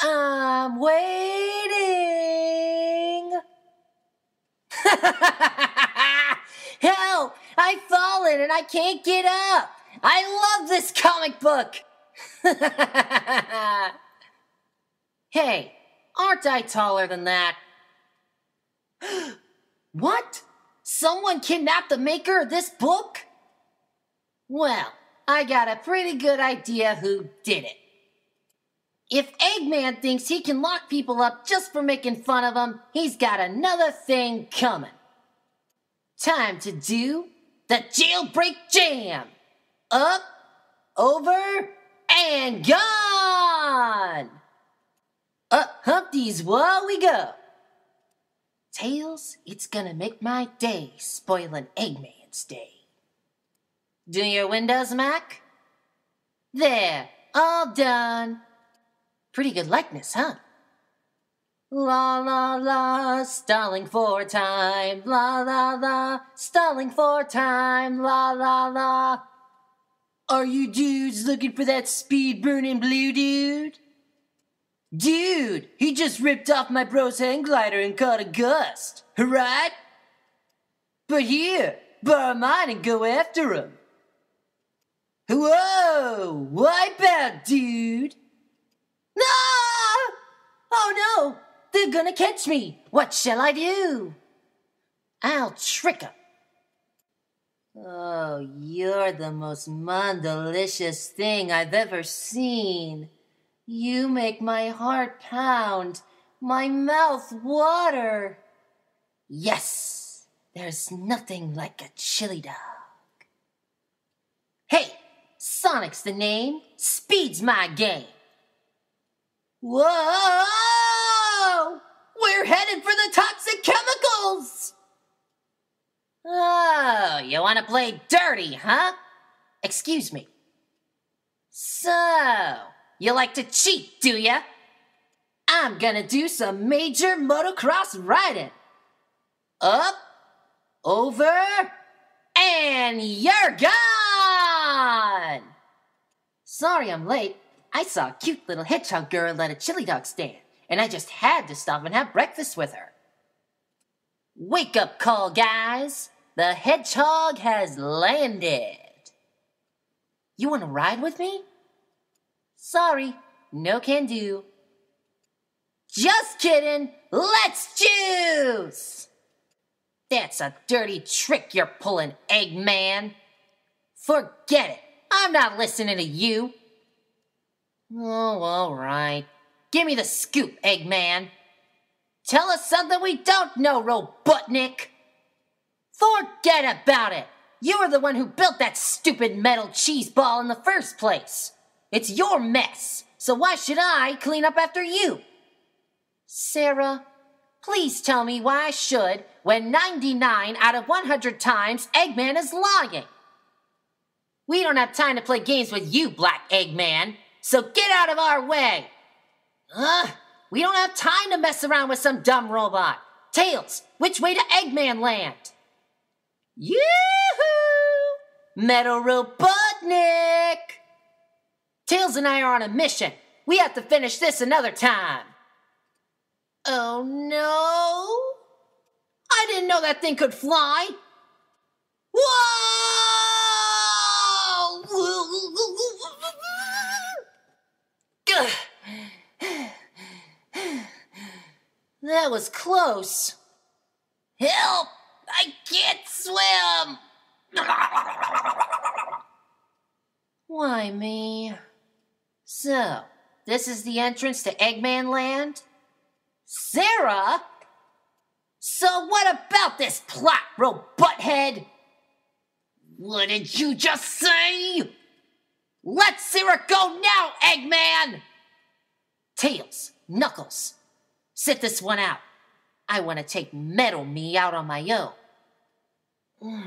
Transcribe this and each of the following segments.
I'm waiting. Help! I've fallen and I can't get up. I love this comic book. Hey, aren't I taller than that? What? Someone kidnapped the maker of this book? Well, I got a pretty good idea who did it. If Eggman thinks he can lock people up just for making fun of them, he's got another thing coming. Time to do the jailbreak jam. Up, over, and gone! Up Humpty's while we go. Tails, it's gonna make my day, spoiling Eggman's day. Do your windows, Mac? There, all done. Pretty good likeness, huh? La la la, stalling for time. La la la, stalling for time. La la la. Are you dudes looking for that speed burning blue dude? Dude, he just ripped off my bro's hang glider and caught a gust, right? But here, borrow mine and go after him. Whoa, wipe out, dude. No! Oh no, they're gonna catch me. What shall I do? I'll trick him. Oh, you're the most mondalicious thing I've ever seen. You make my heart pound, my mouth water. Yes, there's nothing like a chili dog. Hey, Sonic's the name, speed's my game. Whoa! We're headed for the toxic chemicals! Oh, you want to play dirty, huh? Excuse me. So, you like to cheat, do ya? I'm gonna do some major motocross riding. Up, over, and you're gone! Sorry I'm late. I saw a cute little hedgehog girl at a chili dog stand, and I just had to stop and have breakfast with her. Wake up call, guys! The hedgehog has landed. You want to ride with me? Sorry, no can do. Just kidding, let's juice! That's a dirty trick you're pulling, Eggman. Forget it, I'm not listening to you. Oh, alright. Give me the scoop, Eggman. Tell us something we don't know, Robotnik! Forget about it! You were the one who built that stupid metal cheese ball in the first place. It's your mess, so why should I clean up after you? Sarah, please tell me why I should when 99 out of 100 times Eggman is lying. We don't have time to play games with you, Black Eggman, so get out of our way! Ugh! We don't have time to mess around with some dumb robot. Tails, which way to Eggman Land? Yoo-hoo! Metal Robotnik! Tails and I are on a mission. We have to finish this another time. Oh no! I didn't know that thing could fly! Whoa! That was close. Help! I can't swim! Why me? So, this is the entrance to Eggman Land? Sarah? So what about this plot, Robothead? What did you just say? Let Sarah go now, Eggman! Tails, Knuckles. Sit this one out. I want to take Metal Me out on my own.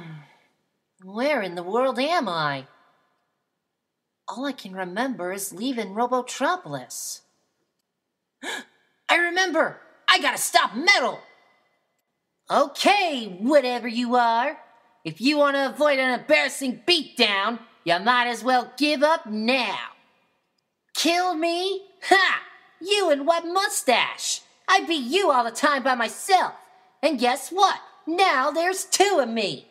Where in the world am I? All I can remember is leaving Robotropolis. I remember! I gotta stop Metal! Okay, whatever you are. If you want to avoid an embarrassing beatdown, you might as well give up now. Kill me? Ha! you and what mustache? I beat you all the time by myself. And guess what? Now there's two of me.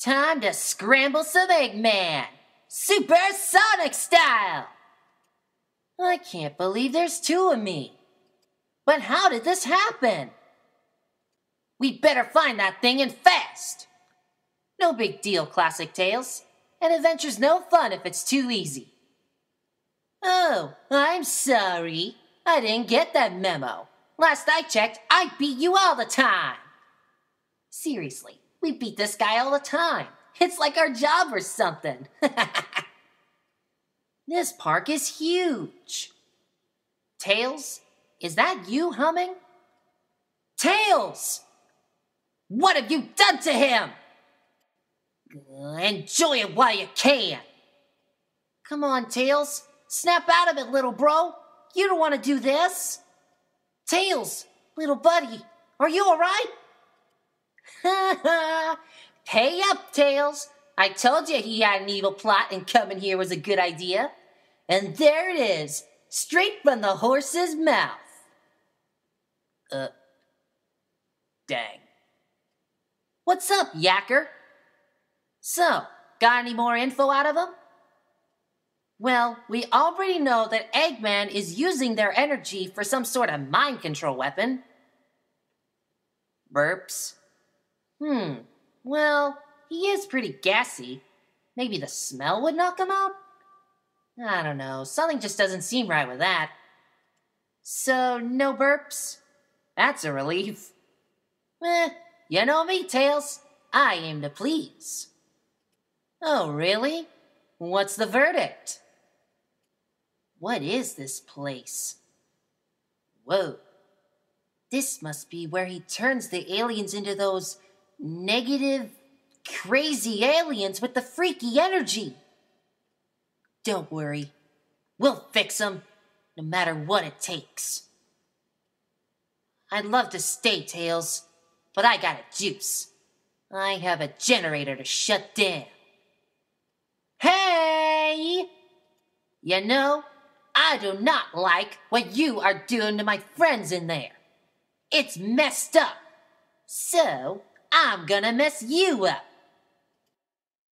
Time to scramble some Eggman. Supersonic style! I can't believe there's two of me. But how did this happen? We better find that thing and fast. No big deal, Classic Tails. An adventure's no fun if it's too easy. Oh, I'm sorry. I didn't get that memo. Last I checked, I beat you all the time. Seriously, we beat this guy all the time. It's like our job or something. This park is huge. Tails, is that you humming? Tails! What have you done to him? Enjoy it while you can. Come on, Tails. Snap out of it, little bro. You don't want to do this. Tails, little buddy, are you all right? Ha ha! Pay up, Tails. I told you he had an evil plot and coming here was a good idea. And there it is, straight from the horse's mouth. Dang. What's up, Yacker? So, got any more info out of him? Well, we already know that Eggman is using their energy for some sort of mind control weapon. Burps. Well, he is pretty gassy. Maybe the smell would knock him out? I don't know, something just doesn't seem right with that. So, no burps? That's a relief. You know me, Tails. I aim to please. Oh, really? What's the verdict? What is this place? Whoa. This must be where he turns the aliens into those negative, crazy aliens with the freaky energy. Don't worry. We'll fix them, no matter what it takes. I'd love to stay, Tails, but I got a juice. I have a generator to shut down. Hey! You know, I do not like what you are doing to my friends in there. It's messed up. So, I'm gonna mess you up.